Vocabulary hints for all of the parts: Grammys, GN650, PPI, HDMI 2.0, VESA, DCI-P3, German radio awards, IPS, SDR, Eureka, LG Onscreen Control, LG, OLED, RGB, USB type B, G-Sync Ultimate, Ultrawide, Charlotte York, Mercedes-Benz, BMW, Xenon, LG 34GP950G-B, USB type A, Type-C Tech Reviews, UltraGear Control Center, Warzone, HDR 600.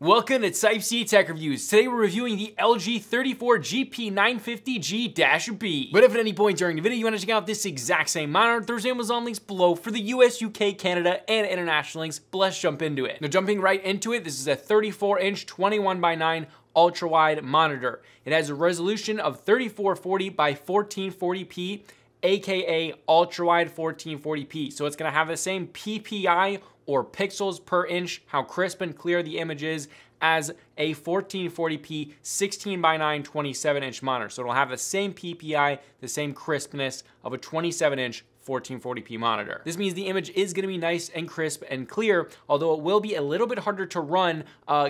Welcome to Type-C Tech Reviews. Today we're reviewing the LG 34GP950G-B. But if at any point during the video you want to check out this exact same monitor, there's Amazon links below for the US, UK, Canada, and international links, but let's jump into it. Now jumping right into it, this is a 34-inch 21:9 ultra-wide monitor. It has a resolution of 3440 by 1440p, aka ultra-wide 1440p. So it's gonna have the same PPI or pixels per inch, how crisp and clear the image is, as a 1440p 16:9 27-inch monitor. So it'll have the same PPI, the same crispness of a 27-inch 1440p monitor. This means the image is gonna be nice and crisp and clear, although it will be a little bit harder to run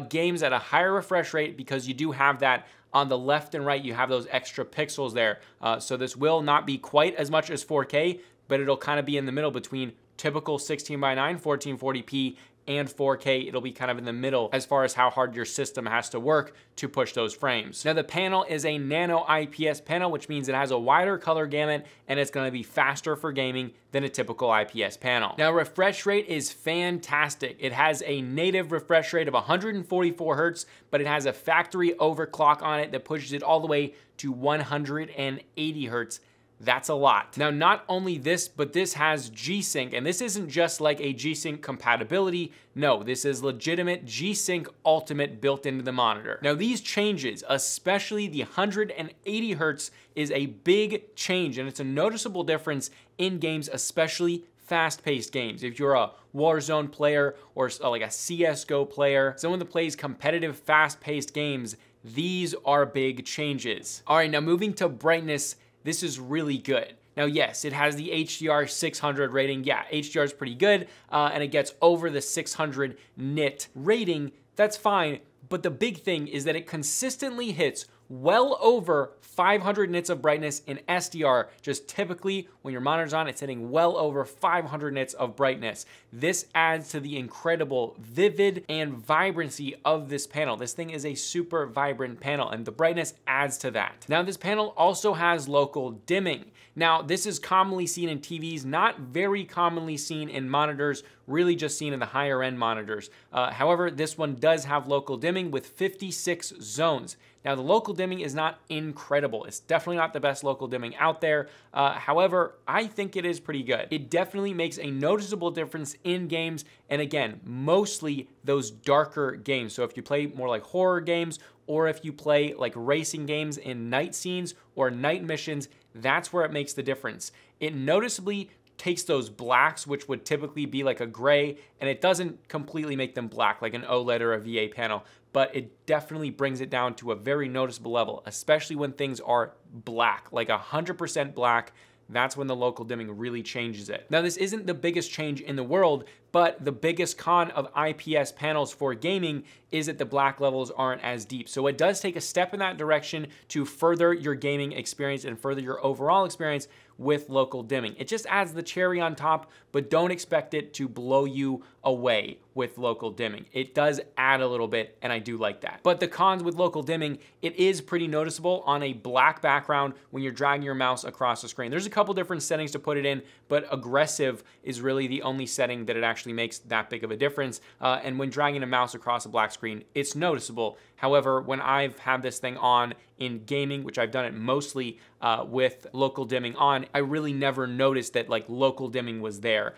games at a higher refresh rate because you do have that on the left and right, you have those extra pixels there. So this will not be quite as much as 4K, but it'll kind of be in the middle between typical 16:9, 1440p, and 4K. It'll be kind of in the middle as far as how hard your system has to work to push those frames. Now the panel is a nano IPS panel, which means it has a wider color gamut and it's gonna be faster for gaming than a typical IPS panel. Now refresh rate is fantastic. It has a native refresh rate of 144 Hertz, but it has a factory overclock on it that pushes it all the way to 180 Hertz. That's a lot. Now, not only this, but this has G-Sync, and this isn't just like a G-Sync compatibility. No, this is legitimate G-Sync Ultimate built into the monitor. Now, these changes, especially the 180 Hertz, is a big change, and it's a noticeable difference in games, especially fast-paced games. If you're a Warzone player or like a CSGO player, someone that plays competitive, fast-paced games, these are big changes. All right, now moving to brightness. This is really good. Now, yes, it has the HDR 600 rating. Yeah, HDR is pretty good, and it gets over the 600 nit rating. That's fine, but the big thing is that it consistently hits well over 500 nits of brightness in SDR. Just typically, when your monitor's on, it's hitting well over 500 nits of brightness. This adds to the incredible vivid and vibrancy of this panel. This thing is a super vibrant panel, and the brightness adds to that. Now, this panel also has local dimming. Now, this is commonly seen in TVs, not very commonly seen in monitors, really just seen in the higher end monitors. However, this one does have local dimming with 56 zones. Now, the local dimming is not incredible. It's definitely not the best local dimming out there. However, I think it is pretty good. It definitely makes a noticeable difference in games, and again, mostly those darker games. So if you play more like horror games, or if you play like racing games in night scenes or night missions, that's where it makes the difference. It noticeably takes those blacks, which would typically be like a gray, and it doesn't completely make them black like an OLED or a VA panel, but it definitely brings it down to a very noticeable level, especially when things are black, like 100% black. That's when the local dimming really changes it. Now, this isn't the biggest change in the world, but the biggest con of IPS panels for gaming is that the black levels aren't as deep. So it does take a step in that direction to further your gaming experience and further your overall experience with local dimming. It just adds the cherry on top, but don't expect it to blow you away with local dimming. It does add a little bit, and I do like that. But the cons with local dimming, it is pretty noticeable on a black background when you're dragging your mouse across the screen. There's a couple different settings to put it in, but aggressive is really the only setting that it actually makes that big of a difference. And when dragging a mouse across a black screen, it's noticeable. However, when I've had this thing on in gaming, which I've done it mostly with local dimming on, I really never noticed that like local dimming was there.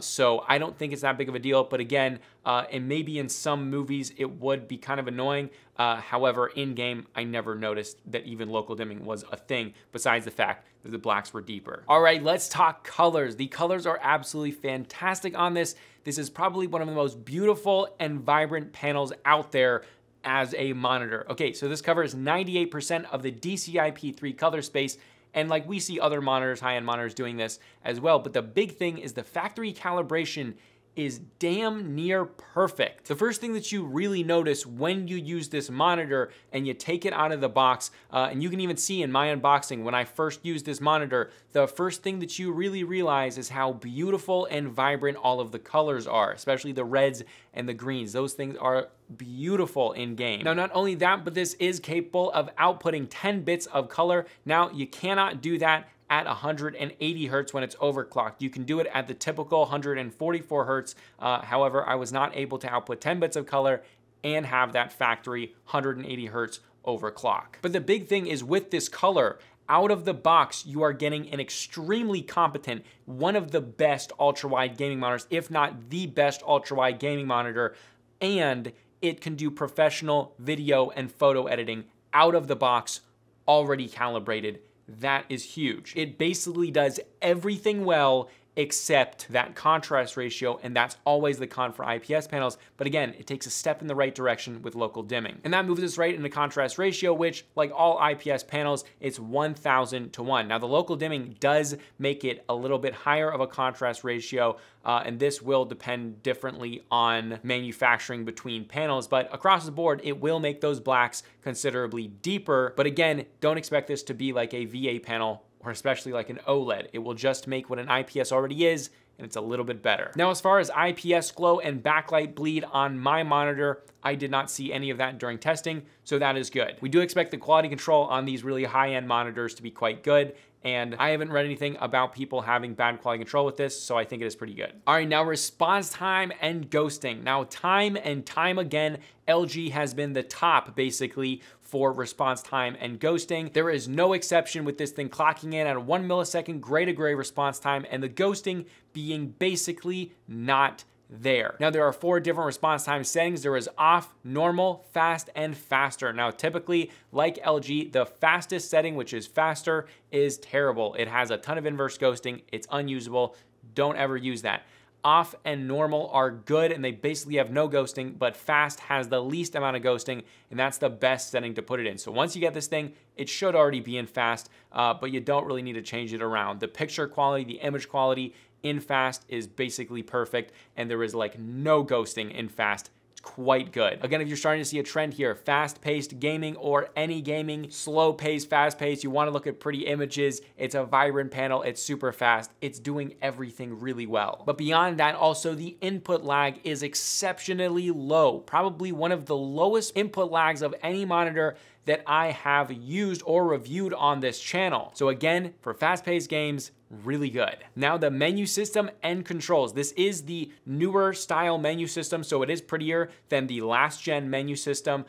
So I don't think it's that big of a deal, but again, and maybe in some movies it would be kind of annoying. However, in game, I never noticed that even local dimming was a thing, besides the fact that the blacks were deeper. All right, let's talk colors. The colors are absolutely fantastic on this. This is probably one of the most beautiful and vibrant panels out there as a monitor. Okay, so this covers 98% of the DCI-P3 color space, and like we see other monitors, high-end monitors doing this as well, but the big thing is the factory calibration is damn near perfect. The first thing that you really notice when you use this monitor and you take it out of the box, and you can even see in my unboxing when I first used this monitor, the first thing that you really realize is how beautiful and vibrant all of the colors are, especially the reds and the greens. Those things are beautiful in game. Now, not only that, but this is capable of outputting 10 bits of color. Now, you cannot do that at 180 Hertz when it's overclocked. You can do it at the typical 144 Hertz. However, I was not able to output 10 bits of color and have that factory 180 hertz overclock. But the big thing is with this color, out of the box, you are getting an extremely competent, one of the best ultra-wide gaming monitors, if not the best ultra-wide gaming monitor, and it can do professional video and photo editing out of the box, already calibrated. That is huge. It basically does everything well except that contrast ratio, and that's always the con for IPS panels. But again, it takes a step in the right direction with local dimming. And that moves us right into contrast ratio, which, like all IPS panels, it's 1,000 to 1. Now the local dimming does make it a little bit higher of a contrast ratio, and this will depend differently on manufacturing between panels, but across the board, it will make those blacks considerably deeper. But again, don't expect this to be like a VA panel or especially like an OLED. It will just make what an IPS already is, and it's a little bit better. Now, as far as IPS glow and backlight bleed on my monitor, I did not see any of that during testing, so that is good. We do expect the quality control on these really high-end monitors to be quite good, and I haven't read anything about people having bad quality control with this, so I think it is pretty good. All right, now response time and ghosting. Now, time and time again, LG has been the top, basically, for response time and ghosting. There is no exception with this thing clocking in at a 1 millisecond gray-to-gray response time, and the ghosting being basically not there. Now, there are 4 different response time settings. There is off, normal, fast, and faster. Now, typically, like LG, the fastest setting, which is faster, is terrible. It has a ton of inverse ghosting. It's unusable. Don't ever use that. Off and normal are good, and they basically have no ghosting, but fast has the least amount of ghosting, and that's the best setting to put it in. So once you get this thing, it should already be in fast, but you don't really need to change it around. The picture quality, the image quality in fast is basically perfect, and there is like no ghosting in fast. Quite good. Again, if you're starting to see a trend here, fast-paced gaming or any gaming, slow-paced, fast-paced, you want to look at pretty images, it's a vibrant panel, it's super fast, it's doing everything really well. But beyond that, also the input lag is exceptionally low, probably one of the lowest input lags of any monitor that I have used or reviewed on this channel. So again, for fast-paced games, really good. Now the menu system and controls. This is the newer style menu system, so it is prettier than the last gen menu system.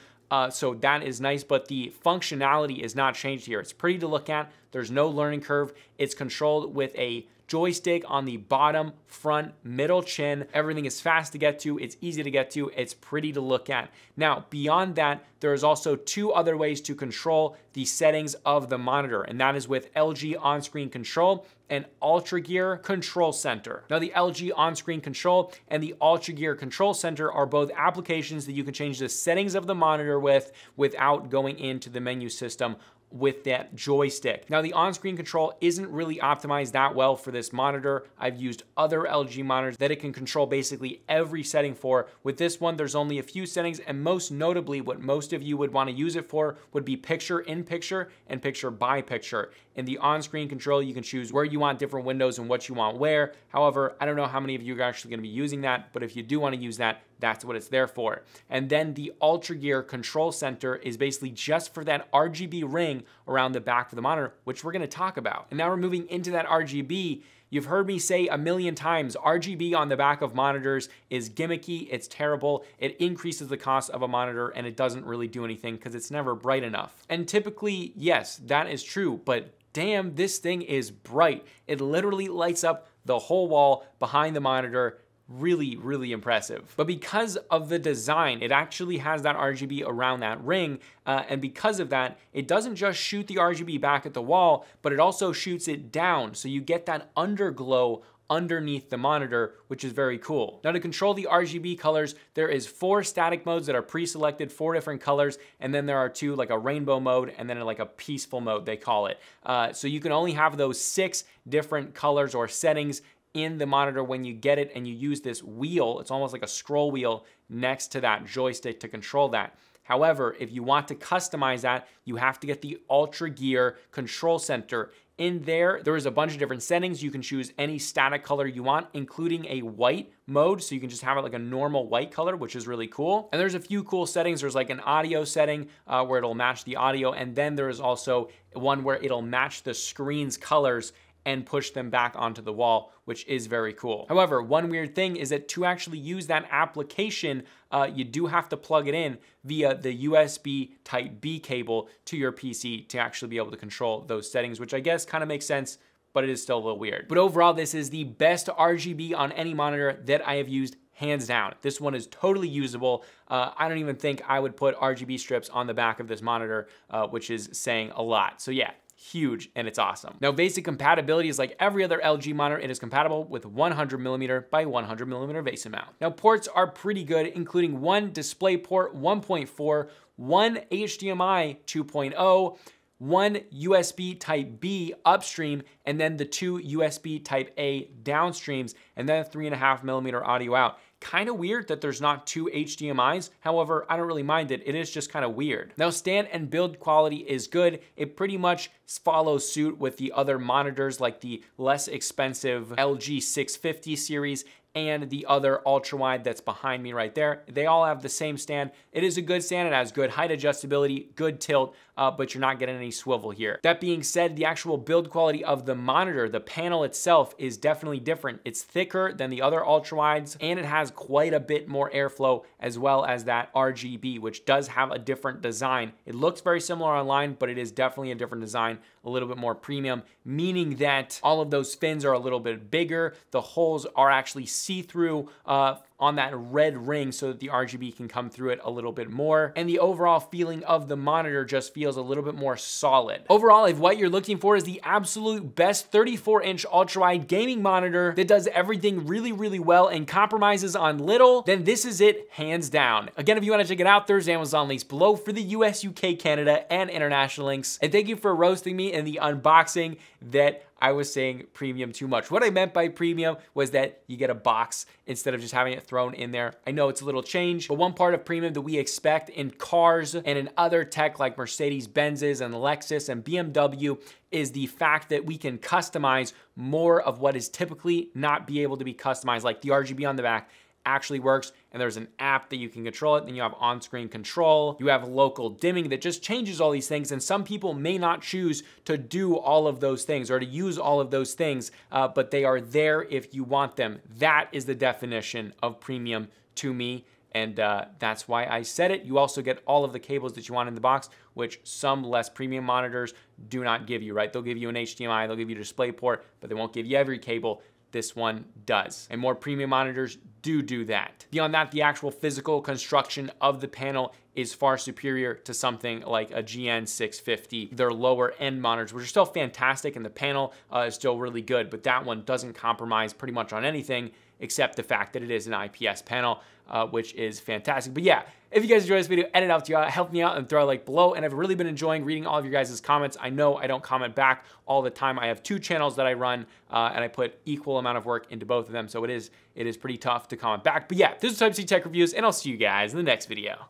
So that is nice, but the functionality is not changed here. It's pretty to look at. There's no learning curve. It's controlled with a joystick on the bottom, front, middle chin. Everything is fast to get to, it's easy to get to, it's pretty to look at. Now, beyond that, there's also 2 other ways to control the settings of the monitor, and that is with LG Onscreen Control and UltraGear Control Center. Now, the LG Onscreen Control and the UltraGear Control Center are both applications that you can change the settings of the monitor with without going into the menu system with that joystick. Now the on-screen control isn't really optimized that well for this monitor. I've used other LG monitors that it can control basically every setting for. With this one, there's only a few settings, and most notably, what most of you would want to use it for would be picture-in-picture and picture-by-picture. In the on-screen control, you can choose where you want different windows and what you want where. However, I don't know how many of you are actually going to be using that, but if you do want to use that, that's what it's there for. And then the UltraGear Control Center is basically just for that RGB ring around the back of the monitor, which we're gonna talk about. And now we're moving into that RGB. You've heard me say a million times, RGB on the back of monitors is gimmicky, it's terrible, it increases the cost of a monitor, and it doesn't really do anything because it's never bright enough. And typically, yes, that is true, but damn, this thing is bright. It literally lights up the whole wall behind the monitor. Really, really impressive. But because of the design, it actually has that RGB around that ring. And because of that, it doesn't just shoot the RGB back at the wall, but it also shoots it down. So you get that underglow underneath the monitor, which is very cool. Now to control the RGB colors, there is 4 static modes that are pre-selected, 4 different colors, and then there are 2, like a rainbow mode and then like a peaceful mode, they call it. So you can only have those 6 different colors or settings in the monitor when you get it, and you use this wheel, it's almost like a scroll wheel next to that joystick to control that. However, if you want to customize that, you have to get the UltraGear Control Center. In there is a bunch of different settings. You can choose any static color you want, including a white mode. So you can just have it like a normal white color, which is really cool. And there's a few cool settings. There's like an audio setting where it'll match the audio. And then there is also one where it'll match the screen's colors and push them back onto the wall, which is very cool. However, one weird thing is that to actually use that application, you do have to plug it in via the USB type B cable to your PC to actually be able to control those settings, which I guess kind of makes sense, but it is still a little weird. But overall, this is the best RGB on any monitor that I have used, hands down. This one is totally usable. I don't even think I would put RGB strips on the back of this monitor, which is saying a lot. So yeah, huge, and it's awesome. Now, VESA compatibility is like every other LG monitor. It is compatible with 100mm by 100mm VESA mount. Now, ports are pretty good, including one DisplayPort 1.4, one HDMI 2.0, one USB type B upstream, and then the two USB type A downstreams, and then a 3.5mm audio out. Kind of weird that there's not two HDMIs. However, I don't really mind it. It is just kind of weird. Now, stand and build quality is good. It pretty much follows suit with the other monitors like the less expensive LG 650 series and the other ultra wide that's behind me right there. They all have the same stand. It is a good stand. It has good height adjustability, good tilt, but you're not getting any swivel here. That being said, the actual build quality of the monitor, the panel itself, is definitely different. It's thicker than the other ultra wides, and it has quite a bit more airflow, as well as that RGB, which does have a different design. It looks very similar online, but it is definitely a different design, a little bit more premium, meaning that all of those fins are a little bit bigger. The holes are actually see-through on that red ring so that the RGB can come through it a little bit more. And the overall feeling of the monitor just feels a little bit more solid. Overall, if what you're looking for is the absolute best 34-inch ultra-wide gaming monitor that does everything really, really well and compromises on little, then this is it, hands down. Again, if you wanna check it out, there's Amazon links below for the US, UK, Canada, and international links. And thank you for roasting me in the unboxing that I was saying premium too much. What I meant by premium was that you get a box instead of just having it thrown in there. I know it's a little change, but one part of premium that we expect in cars and in other tech like Mercedes-Benzes and Lexus and BMW is the fact that we can customize more of what is typically not be able to be customized, like the RGB on the back actually works, and there's an app that you can control it, and you have on-screen control, you have local dimming that just changes all these things, and some people may not choose to do all of those things or to use all of those things, but they are there if you want them. That is the definition of premium to me, and that's why I said it. You also get all of the cables that you want in the box, which some less premium monitors do not give you, right? They'll give you an HDMI, they'll give you DisplayPort, but they won't give you every cable. This one does. And more premium monitors do that. Beyond that, the actual physical construction of the panel is far superior to something like a GN650. Their lower end monitors, which are still fantastic, and the panel is still really good, but that one doesn't compromise pretty much on anything except the fact that it is an IPS panel, which is fantastic. But yeah, if you guys enjoyed this video, edit out to you, help me out and throw a like below. And I've really been enjoying reading all of your guys' comments. I know I don't comment back all the time. I have two channels that I run and I put equal amount of work into both of them. So it is pretty tough to comment back. But yeah, this is Type-C Tech Reviews, and I'll see you guys in the next video.